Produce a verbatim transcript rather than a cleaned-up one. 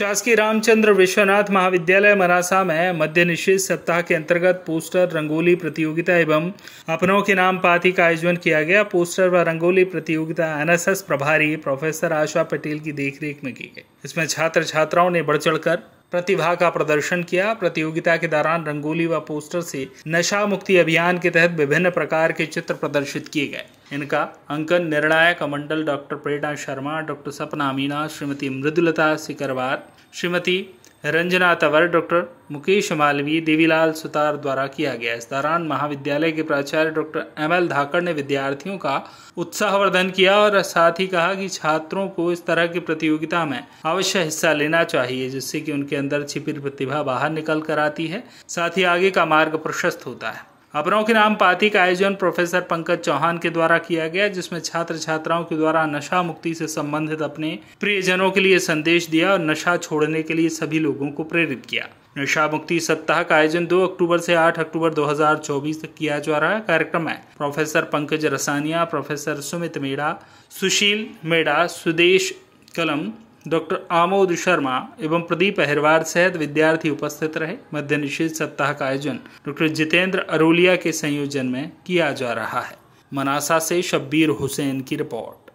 शासकीय रामचंद्र विश्वनाथ महाविद्यालय मरासा में मध्य निषेध सप्ताह के अंतर्गत पोस्टर रंगोली प्रतियोगिता एवं अपनों के नाम पार्टी का आयोजन किया गया। पोस्टर व रंगोली प्रतियोगिता एन एस एस प्रभारी प्रोफेसर आशा पटेल की देखरेख में की गई। इसमें छात्र छात्राओं ने बढ़ चढ़कर प्रतिभा का प्रदर्शन किया। प्रतियोगिता के दौरान रंगोली व पोस्टर से नशा मुक्ति अभियान के तहत विभिन्न प्रकार के चित्र प्रदर्शित किए गए। इनका अंकन निर्णायक मंडल डॉक्टर प्रेरणा शर्मा, डॉक्टर सपना मीना, श्रीमती मृदुलता सिकरवार, श्रीमती रंजना तवर, डॉक्टर मुकेश मालवी, देवीलाल सुतार द्वारा किया गया। इस दौरान महाविद्यालय के प्राचार्य डॉक्टर एम एल धाकर ने विद्यार्थियों का उत्साहवर्धन किया और साथ ही कहा कि छात्रों को इस तरह की प्रतियोगिता में अवश्य हिस्सा लेना चाहिए, जिससे कि उनके अंदर छिपी प्रतिभा बाहर निकल कर आती है, साथ ही आगे का मार्ग प्रशस्त होता है। अपनों के नाम पार्टी का आयोजन प्रोफेसर पंकज चौहान के द्वारा किया गया, जिसमें छात्र छात्राओं के द्वारा नशा मुक्ति से संबंधित अपने प्रियजनों के लिए संदेश दिया और नशा छोड़ने के लिए सभी लोगों को प्रेरित किया। नशा मुक्ति सप्ताह का आयोजन दो अक्टूबर से आठ अक्टूबर दो हज़ार चौबीस तक किया जा रहा है। कार्यक्रम में professor Pankaj Rasaniya, professor Sumit Meda, Sushil Medha, Sudesh Kalam, doctor Amod Sharma एवं प्रदीप अहिरवार सहित विद्यार्थी उपस्थित रहे। मध्य निषेध सप्ताह का आयोजन डॉक्टर जितेंद्र अरोलिया के संयोजन में किया जा रहा है। मनासा से शब्बीर हुसैन की रिपोर्ट।